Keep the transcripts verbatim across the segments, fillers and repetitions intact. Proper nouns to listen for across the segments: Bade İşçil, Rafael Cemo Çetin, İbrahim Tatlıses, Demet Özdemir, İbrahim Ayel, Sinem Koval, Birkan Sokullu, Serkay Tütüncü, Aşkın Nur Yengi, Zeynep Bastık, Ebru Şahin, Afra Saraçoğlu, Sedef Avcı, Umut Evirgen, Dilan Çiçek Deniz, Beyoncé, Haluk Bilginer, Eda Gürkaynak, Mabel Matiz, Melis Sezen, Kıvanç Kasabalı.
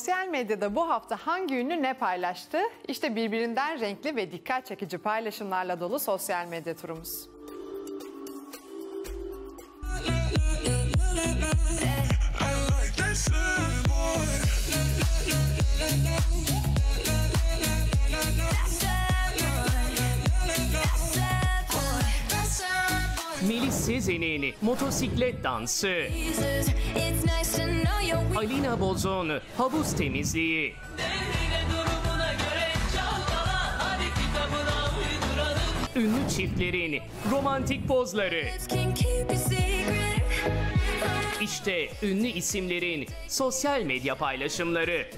Sosyal medyada bu hafta hangi ünlü ne paylaştı? İşte birbirinden renkli ve dikkat çekici paylaşımlarla dolu sosyal medya turumuz. Melis Sezen'in motosiklet dansı, Alina Boz'un havuz temizliği, ünlü çiftlerin romantik pozları. İşte ünlü isimlerin sosyal medya paylaşımları.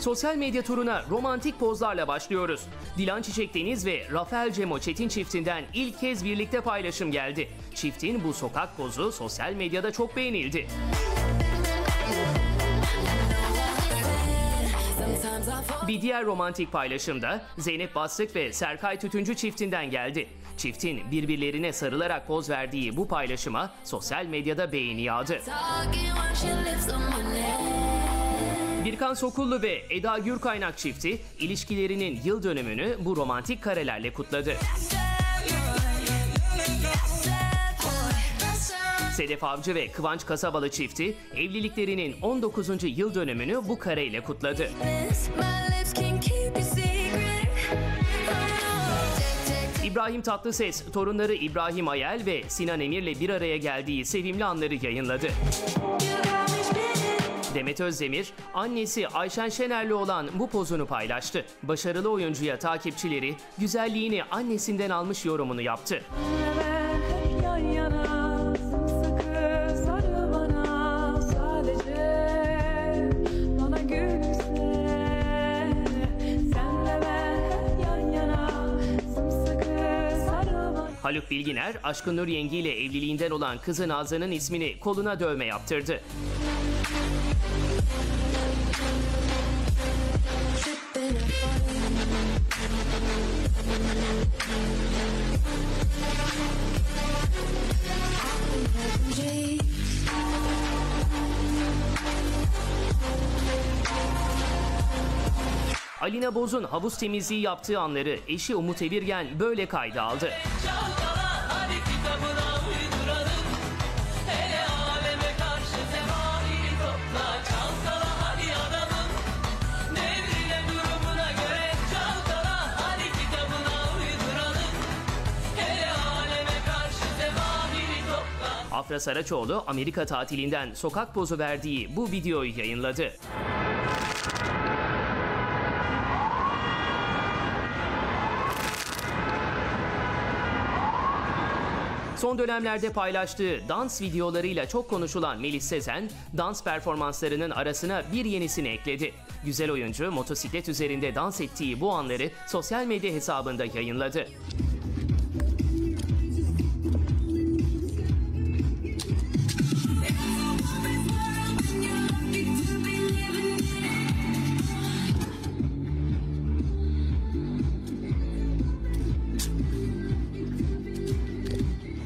Sosyal medya turuna romantik pozlarla başlıyoruz. Dilan Çiçek Deniz ve Rafael Cemo Çetin çiftinden ilk kez birlikte paylaşım geldi. Çiftin bu sokak pozu sosyal medyada çok beğenildi. Bir diğer romantik paylaşımda Zeynep Bastık ve Serkay Tütüncü çiftinden geldi. Çiftin birbirlerine sarılarak poz verdiği bu paylaşıma sosyal medyada beğeni yağdı. Birkan Sokullu ve Eda Gürkaynak çifti ilişkilerinin yıl dönümünü bu romantik karelerle kutladı. Sedef Avcı ve Kıvanç Kasabalı çifti evliliklerinin on dokuzuncu yıl dönümünü bu kareyle kutladı. İbrahim Tatlıses, torunları İbrahim Ayel ve Sinan Emir'le bir araya geldiği sevimli anları yayınladı. Demet Özdemir, annesi Ayşen Şener'le olan bu pozunu paylaştı. Başarılı oyuncuya takipçileri güzelliğini annesinden almış yorumunu yaptı. Haluk Bilginer, Aşkın Nur Yengi ile evliliğinden olan kızı Nazlı'nın ismini koluna dövme yaptırdı. Alina Boz'un havuz temizliği yaptığı anları eşi Umut Evirgen böyle kayda aldı. Afra Saraçoğlu Amerika tatilinden sokak pozu verdiği bu videoyu yayınladı. Son dönemlerde paylaştığı dans videolarıyla çok konuşulan Melis Sezen, dans performanslarının arasına bir yenisini ekledi. Güzel oyuncu motosiklet üzerinde dans ettiği bu anları sosyal medya hesabında yayınladı.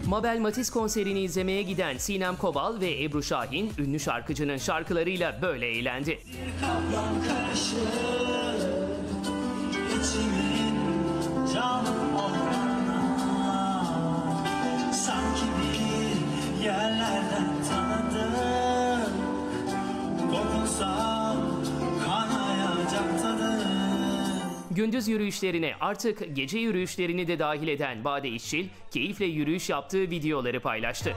Mabel Matiz konserini izlemeye giden Sinem Koval ve Ebru Şahin ünlü şarkıcının şarkılarıyla böyle eğlendi. Karşı, ohrana, sanki bir yerlerden tanıdım, dokunsam kanayacak tadım. Gündüz yürüyüşlerine artık gece yürüyüşlerini de dahil eden Bade İşçil, keyifle yürüyüş yaptığı videoları paylaştı.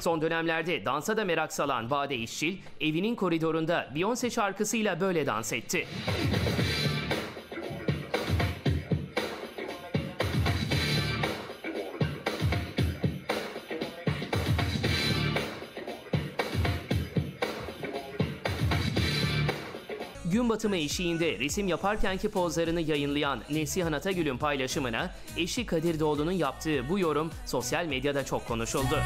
Son dönemlerde dansa da merak salan Bade İşçil, evinin koridorunda Beyoncé şarkısıyla böyle dans etti. Gün gün batımı eşiğinde resim yaparkenki pozlarını yayınlayan Neslihan Atagül'ün paylaşımına eşi Kadir Doğulu'nun yaptığı bu yorum sosyal medyada çok konuşuldu.